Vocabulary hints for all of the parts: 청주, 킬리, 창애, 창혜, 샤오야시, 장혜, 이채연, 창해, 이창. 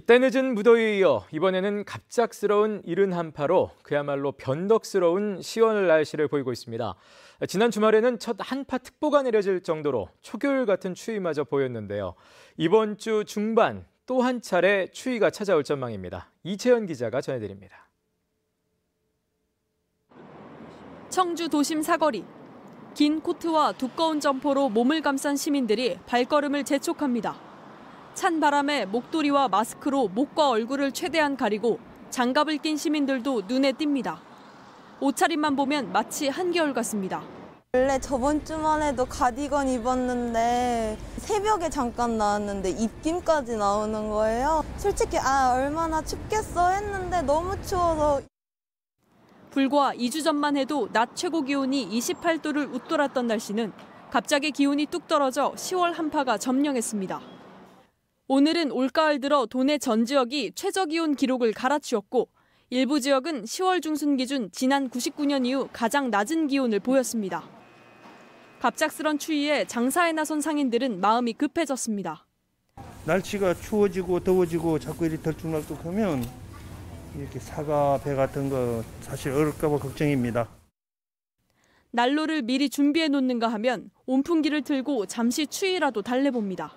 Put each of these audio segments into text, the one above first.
때늦은 무더위에 이어 이번에는 갑작스러운 71파로 그야말로 변덕스러운 시원한 날씨를 보이고 있습니다. 지난 주말에는 첫 한파 특보가 내려질 정도로 초겨울 같은 추위마저 보였는데요. 이번 주 중반 또 한 차례 추위가 찾아올 전망입니다. 이채연 기자가 전해드립니다. 청주 도심 사거리. 긴 코트와 두꺼운 점퍼로 몸을 감싼 시민들이 발걸음을 재촉합니다. 찬 바람에 목도리와 마스크로 목과 얼굴을 최대한 가리고 장갑을 낀 시민들도 눈에 띕니다. 옷차림만 보면 마치 한겨울 같습니다. 원래 저번 주만 해도 가디건 입었는데 새벽에 잠깐 나왔는데 입김까지 나오는 거예요. 솔직히 얼마나 춥겠어 했는데 너무 추워서. 불과 2주 전만 해도 낮 최고 기온이 28도를 웃돌았던 날씨는 갑자기 기온이 뚝 떨어져 10월 한파가 점령했습니다. 오늘은 올가을 들어 도내 전 지역이 최저기온 기록을 갈아치웠고 일부 지역은 10월 중순 기준 지난 99년 이후 가장 낮은 기온을 보였습니다. 갑작스런 추위에 장사에 나선 상인들은 마음이 급해졌습니다. 날씨가 추워지고 더워지고 자꾸 이리 들쭉날쭉하면 이렇게 사과, 배 같은 거 사실 얼을까 봐 걱정입니다. 난로를 미리 준비해 놓는가 하면 온풍기를 틀고 잠시 추위라도 달래봅니다.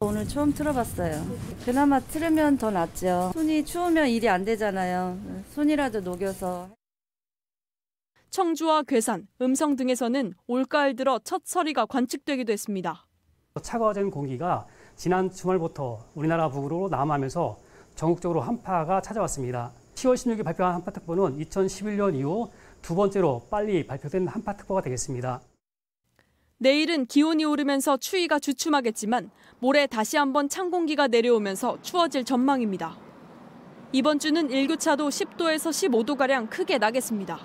오늘 처음 틀어봤어요. 그나마 틀으면 더 낫죠. 손이 추우면 일이 안 되잖아요. 손이라도 녹여서. 청주와 괴산, 음성 등에서는 올가을 들어 첫 서리가 관측되기도 했습니다. 차가워진 공기가 지난 주말부터 우리나라 북으로 남하면서 전국적으로 한파가 찾아왔습니다. 10월 16일 발표한 한파특보는 2011년 이후 두 번째로 빨리 발표된 한파특보가 되겠습니다. 내일은 기온이 오르면서 추위가 주춤하겠지만 모레 다시 한번 찬 공기가 내려오면서 추워질 전망입니다. 이번 주는 일교차도 10도에서 15도가량 크게 나겠습니다.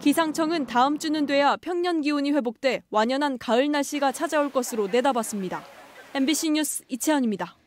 기상청은 다음 주는 돼야 평년 기온이 회복돼 완연한 가을 날씨가 찾아올 것으로 내다봤습니다. MBC 뉴스 이채연입니다.